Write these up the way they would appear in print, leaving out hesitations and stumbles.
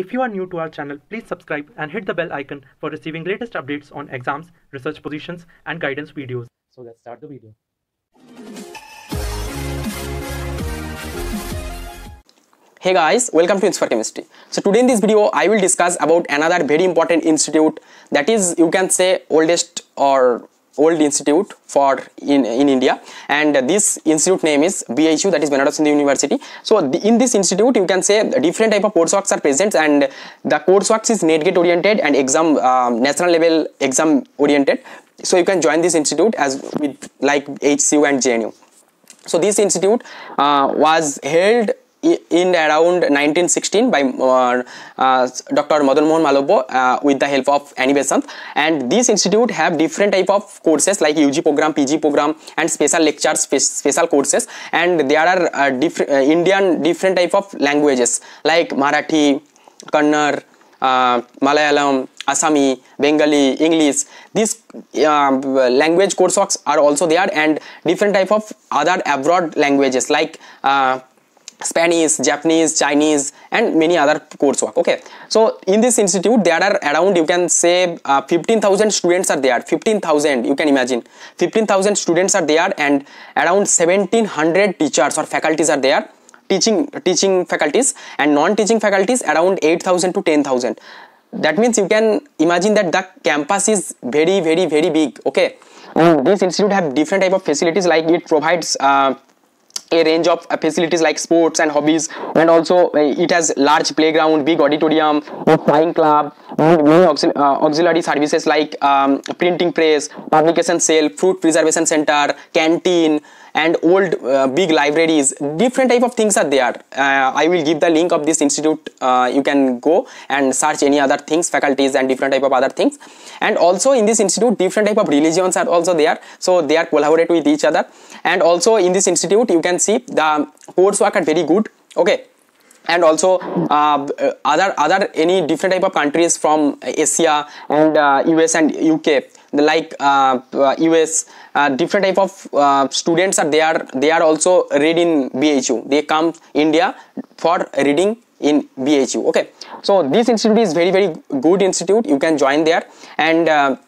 If you are new to our channel, please subscribe and hit the bell icon for receiving latest updates on exams, research positions and guidance videos. So let's start the video. Hey guys, welcome to Inspire Chemistry. So today in this video, I will discuss about another very important institute, that is, you can say oldest or old institute for in India, and this institute name is BHU, that is Banaras Hindu University. So in this institute, you can say different type of courseworks are present, and the courseworks is NET GATE oriented and exam national level exam oriented. So you can join this institute as with like HCU and JNU. So this institute was held in around 1916 by Dr. Madan Mohan Malaviya with the help of Annie Besant, and this institute have different type of courses like UG program, PG program and special lectures, special courses, and there are different type of languages like Marathi, Kannada, Malayalam, Assami, Bengali, English. These language courseworks are also there, and different type of other abroad languages like Spanish, Japanese, Chinese and many other coursework. Okay, so in this institute there are around, you can say 15,000 students are there. 15,000, you can imagine, 15,000 students are there, and around 1,700 teachers or faculties are there, teaching faculties, and non-teaching faculties around 8,000 to 10,000. That means you can imagine that the campus is very, very, very big. Okay, and this institute have different type of facilities, like it provides a range of facilities like sports and hobbies, and also it has large playground, big auditorium, flying club, many auxiliary services like printing press, publication cell, fruit preservation center, canteen and old big libraries. Different type of things are there. I will give the link of this institute. You can go and search any other things, faculties and different type of other things. And also in this institute different type of religions are also there, so they are collaborate with each other. And also in this institute you can see the coursework are very good. Okay, and also other any different type of countries from Asia and US and UK, like US, different type of students are there. They are also read in BHU. They come India for reading in BHU. Okay, so this institute is very, very good institute. You can join there, and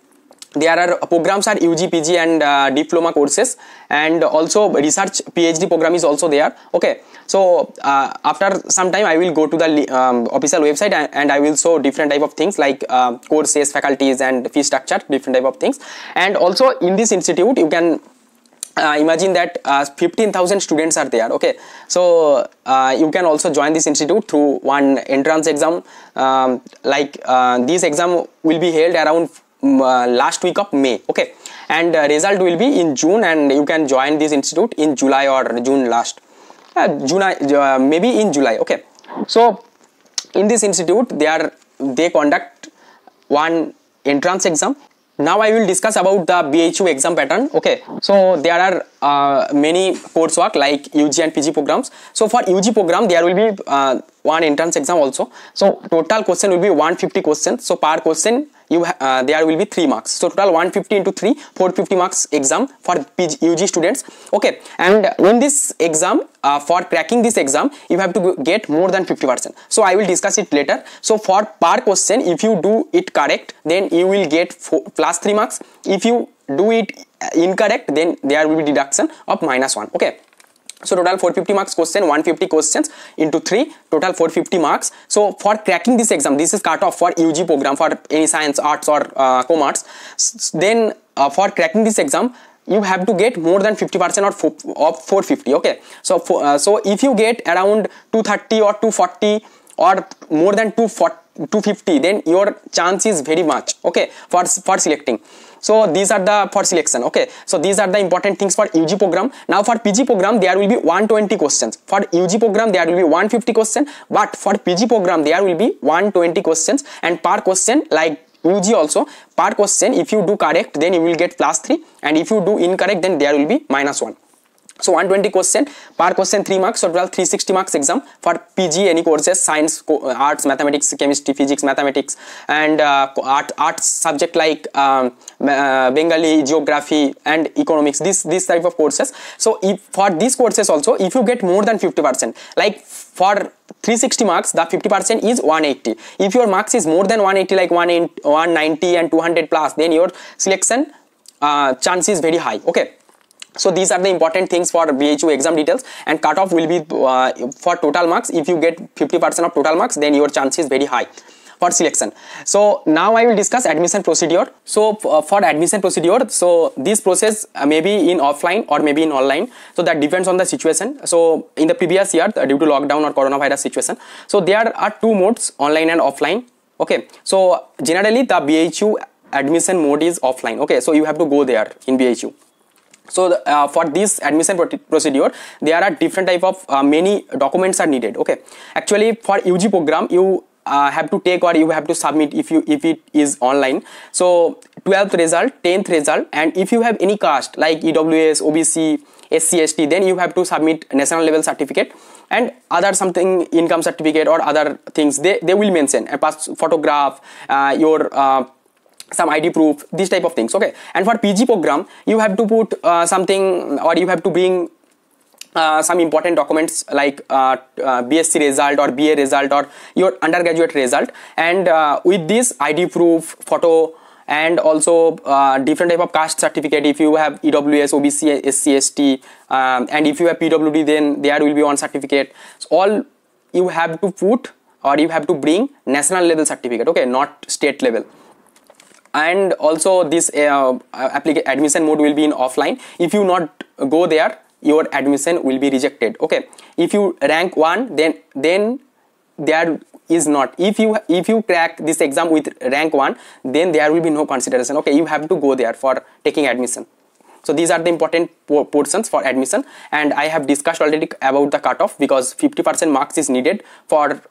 there are programs are UG, PG and diploma courses, and also research PhD program is also there. Okay, so after some time I will go to the official website, and I will show different type of things like courses, faculties and fee structure, different type of things. And also in this institute you can imagine that 15,000 students are there. Okay, so you can also join this institute through one entrance exam. This exam will be held around last week of May. Okay, and result will be in June, and you can join this institute in July or June last, maybe in July. Okay, so in this institute they conduct one entrance exam. Now I will discuss about the BHU exam pattern. Okay, so there are many coursework like UG and PG programs. So for UG program there will be one entrance exam also. So total question will be 150 questions. So per question there will be 3 marks. So total 150 into 3, 450 marks exam for UG students. Okay, and in this exam, for cracking this exam you have to get more than 50%. So I will discuss it later. So for per question, if you do it correct then you will get +3 marks. If you do it incorrect then there will be deduction of -1. Okay, so total 450 marks question, 150 questions into 3, total 450 marks. So for cracking this exam, this is cutoff for UG program, for any science, arts or commerce. Then for cracking this exam you have to get more than 50% of 450. Okay, so so if you get around 230 or 240 or more than 250, then your chance is very much. Okay, for selecting. So these are the for selection. Okay, so these are the important things for UG program. Now for PG program there will be 120 questions. For UG program there will be 150 questions, but for PG program there will be 120 questions, and per question like UG also, per question if you do correct then you will get +3, and if you do incorrect then there will be -1. So 120 question, per question 3 marks, so total 360 marks exam for PG any courses, science, arts, mathematics, chemistry, physics, mathematics, and arts subject like Bengali, geography and economics, this type of courses. So if for these courses also, if you get more than 50%, like for 360 marks, the 50% is 180. If your marks is more than 180, like 190 and 200 plus, then your selection chance is very high. Okay. So these are the important things for BHU exam details, and cutoff will be for total marks. If you get 50% of total marks, then your chance is very high for selection. So now I will discuss admission procedure. So for admission procedure, so this process may be in offline or maybe in online. So that depends on the situation. So in the previous year, due to lockdown or coronavirus situation, so there are two modes, online and offline. Okay. So generally the BHU admission mode is offline. Okay. So you have to go there in BHU. So for this admission procedure, there are different type of many documents are needed. Okay, actually for UG program you have to take or you have to submit if it is online. So 12th result, 10th result, and if you have any caste like EWS, OBC, SC/ST, then you have to submit national level certificate and other something income certificate or other things they will mention, a past photograph, your some ID proof, this type of things. Okay, and for PG program you have to put something, or you have to bring some important documents like BSc result or BA result or your undergraduate result, and with this ID proof, photo, and also different type of caste certificate if you have EWS, OBC, SC/ST, and if you have PWD then there will be one certificate. So all you have to put, or you have to bring national level certificate, okay, not state level. And also this admission mode will be in offline. If you not go there, your admission will be rejected. Okay, if you rank 1, then there is not, if you crack this exam with rank 1, then there will be no consideration. Okay, you have to go there for taking admission. So these are the important portions for admission, and I have discussed already about the cutoff, because 50% marks is needed for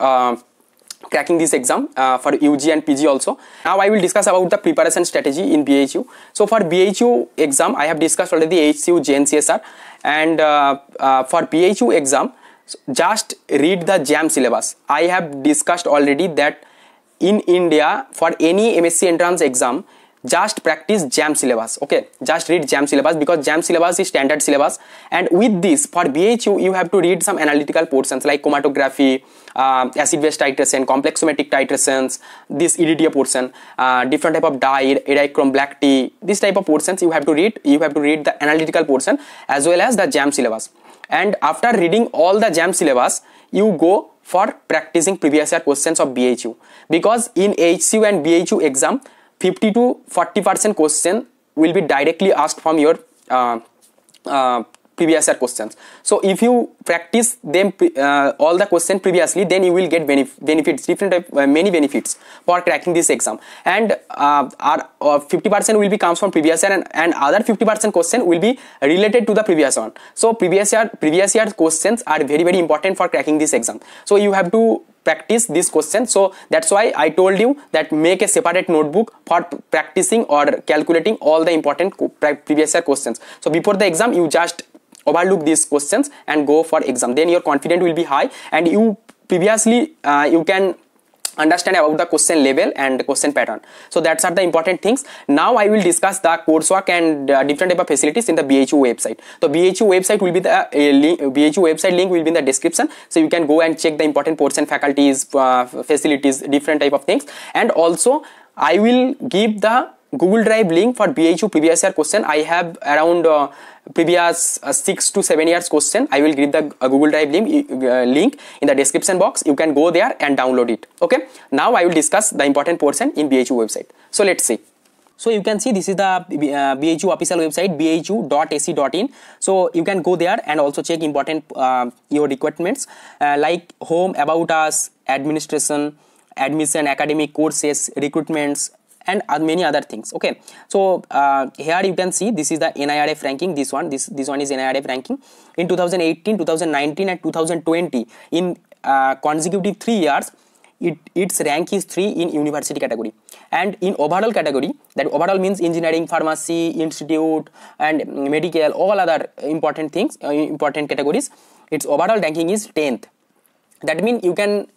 cracking this exam for UG and PG also. Now I will discuss about the preparation strategy in BHU. So for BHU exam, I have discussed already HCU, JNCASR, and for BHU exam, just read the JAM syllabus. I have discussed already that in India for any MSc entrance exam, just practice JAM syllabus. Okay, just read JAM syllabus, because JAM syllabus is standard syllabus, and with this for BHU you have to read some analytical portions like chromatography, acid base titration, complex somatic titrations, this EDTA portion, different type of dye, erichrome black tea, this type of portions you have to read. You have to read the analytical portion as well as the JAM syllabus, and after reading all the JAM syllabus you go for practicing previous year questions of BHU, because in HCU and BHU exam 50 to 40% question will be directly asked from your previous year questions. So if you practice them all the question previously, then you will get benefits, different many benefits for cracking this exam. And 50% will be comes from previous year, and other 50% question will be related to the previous one. So previous year questions are very, very important for cracking this exam. So you have to practice this question. So that's why I told you that make a separate notebook for practicing or calculating all the important previous year questions. So before the exam you just overlook these questions and go for exam, then your confidence will be high, and you previously you can understand about the question level and question pattern. So that's are the important things. Now I will discuss the coursework and different type of facilities in the BHU website. So BHU website will be the BHU website link will be in the description, so you can go and check the important portion, faculties, facilities, different type of things. And also I will give the Google Drive link for BHU previous year question. I have around previous 6 to 7 years question. I will give the Google Drive link in the description box. You can go there and download it. Okay. Now I will discuss the important portion in BHU website. So let's see. So you can see this is the BHU official website, bhu.ac.in. So you can go there and also check important your requirements like home, about us, administration, admission, academic courses, recruitments, and many other things. Okay, so here you can see this is the NIRF ranking. This one is NIRF ranking in 2018, 2019, and 2020. In consecutive 3 years, its rank is 3 in university category, and in overall category, that overall means engineering, pharmacy, institute and medical, all other important things, important categories, its overall ranking is 10th. That means you can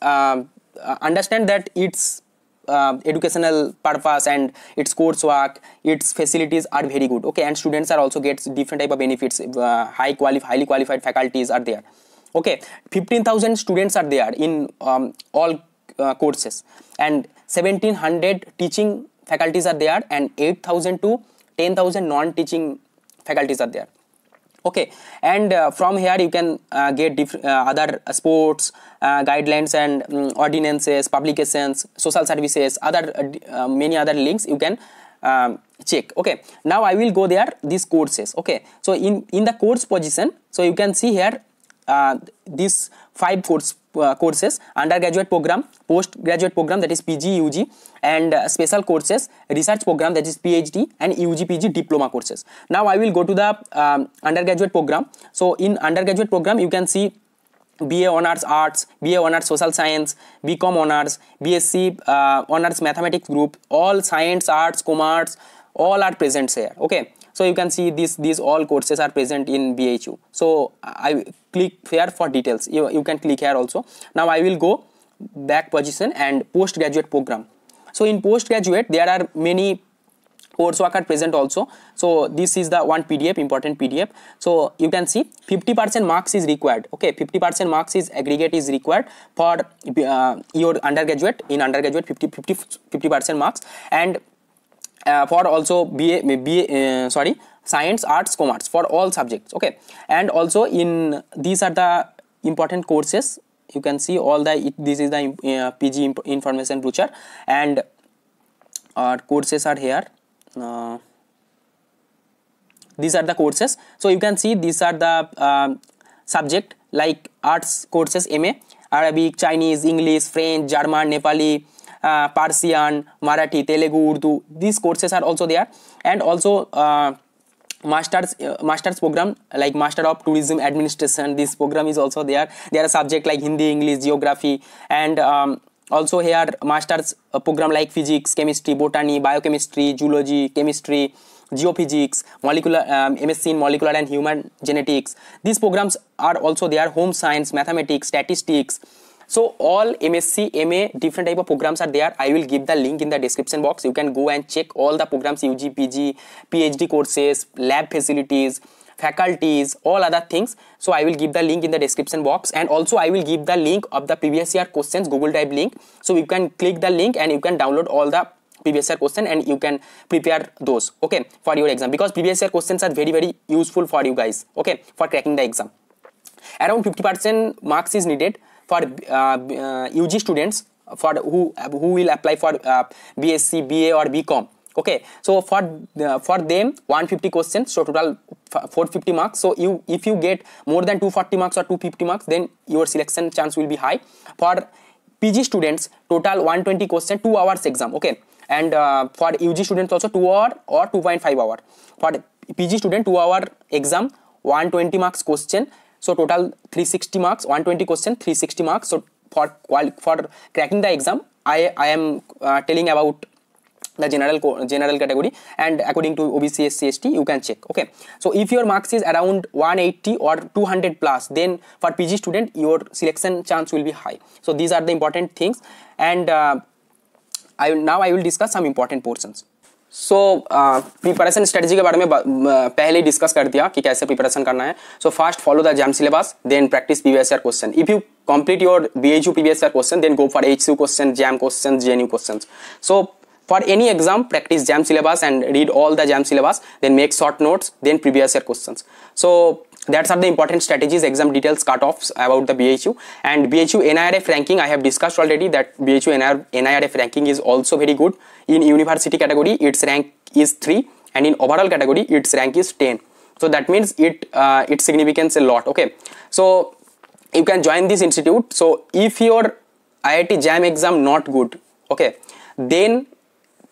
understand that its educational purpose and its coursework, its facilities are very good, okay, and students are also gets different type of benefits. Highly qualified faculties are there, okay. 15,000 students are there in all courses, and 1,700 teaching faculties are there, and 8,000 to 10,000 non-teaching faculties are there, okay. And from here you can get other sports guidelines and ordinances, publications, social services, other many other links you can check, okay. Now I will go there these courses, okay. So in the course position, so you can see here these 5 courses: undergraduate program, postgraduate program, that is PG, UG, and special courses, research program, that is PhD, and UG, PG diploma courses. Now I will go to the undergraduate program. So in undergraduate program you can see BA Honors Arts, BA Honors Social Science, BCom Honors, BSc Honors Mathematics group, all science, arts, commerce, all are present here, okay. So you can see these all courses are present in BHU. So I click here for details. You can click here also. Now I will go back position and postgraduate program. So in postgraduate there are many coursework are present also. So this is the one PDF, important PDF. So you can see 50% marks is required. Okay, 50% marks is aggregate is required for your undergraduate. In undergraduate 50% marks, and for also BA, science, arts, commerce, for all subjects, okay. And also in these are the important courses. You can see all the this is the PG information brochure, and our courses are here. These are the courses. So you can see these are the subject like arts courses, MA, Arabic, Chinese, English, French, German, Nepali, Persian, Marathi, Telugu, Urdu, these courses are also there. And also master's program like Master of Tourism Administration, this program is also there. There are subject like Hindi, English, Geography, and also here master's program like Physics, Chemistry, Botany, Biochemistry, Zoology, Chemistry, Geophysics, molecular, MSc in Molecular and Human Genetics. These programs are also there. Home Science, Mathematics, Statistics. So all MSc, MA, different type of programs are there. I will give the link in the description box. You can go and check all the programs, UG, PG, PhD courses, lab facilities, faculties, all other things. So I will give the link in the description box, and also I will give the link of the previous year questions, Google Drive link. So you can click the link and you can download all the previous year question, and you can prepare those, okay, for your exam, because previous year questions are very, very useful for you guys, okay, for cracking the exam. Around 50% marks is needed for UG students for who will apply for BSc, BA or BCom, okay. So for them 150 questions, so total 450 marks. So if you get more than 240 marks or 250 marks, then your selection chance will be high. For PG students total 120 questions, 2 hours exam, okay. And for UG students also 2 hour or 2.5 hour. For PG student 2 hour exam, 120 marks question. So total 360 marks, 120 question, 360 marks. So for cracking the exam, I am telling about the general category, and according to OBC, SC, ST, you can check, okay. So if your marks is around 180 or 200 plus, then for PG student your selection chance will be high. So these are the important things, and now I will discuss some important portions. So preparation strategy के बारे में पहले ही discuss कर दिया कि कैसे preparation करना है. So first follow the exam syllabus, then practice previous year question. If you complete your BHU previous year question, then go for HCU question, JAM question, JNU question. So for any exam, practice JAM syllabus and read all the JAM syllabus, then make short notes, then previous year questions. So that's are the important strategies, exam details, cutoffs about the BHU. And BHU NIRF ranking, I have discussed already that BHU NIRF ranking is also very good. In university category, its rank is 3, and in overall category, its rank is 10. So that means its significance a lot, okay. So you can join this institute. So if your IIT JAM exam not good, okay, then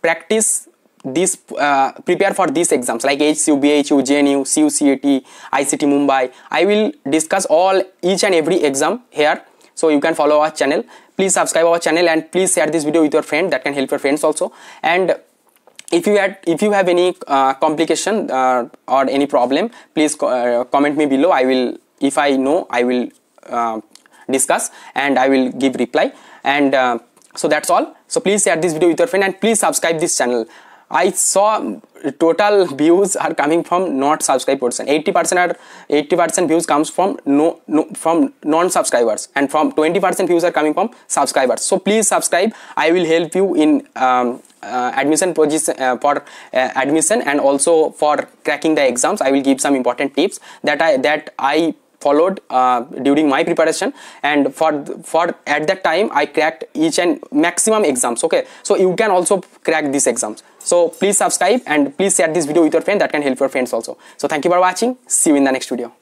practice this, prepare for these exams like HCU, BHU, JNU, CUCAT, ICT Mumbai. I will discuss each and every exam here. So you can follow our channel. Please subscribe our channel and please share this video with your friend. That can help your friends also. And if you have any complication or any problem, please comment me below. I will, if I know, I will discuss and I will give reply. And so that's all. So please share this video with your friend and please subscribe this channel. I saw total views are coming from not subscribed person. 80% views comes from from non-subscribers, and from 20% views are coming from subscribers. So please subscribe. I will help you in admission for admission and also for cracking the exams. I will give some important tips that I followed during my preparation, and for at that time I cracked each and maximum exams. Okay, so you can also crack these exams. So please subscribe and please share this video with your friend. That can help your friends also. So thank you for watching. See you in the next video.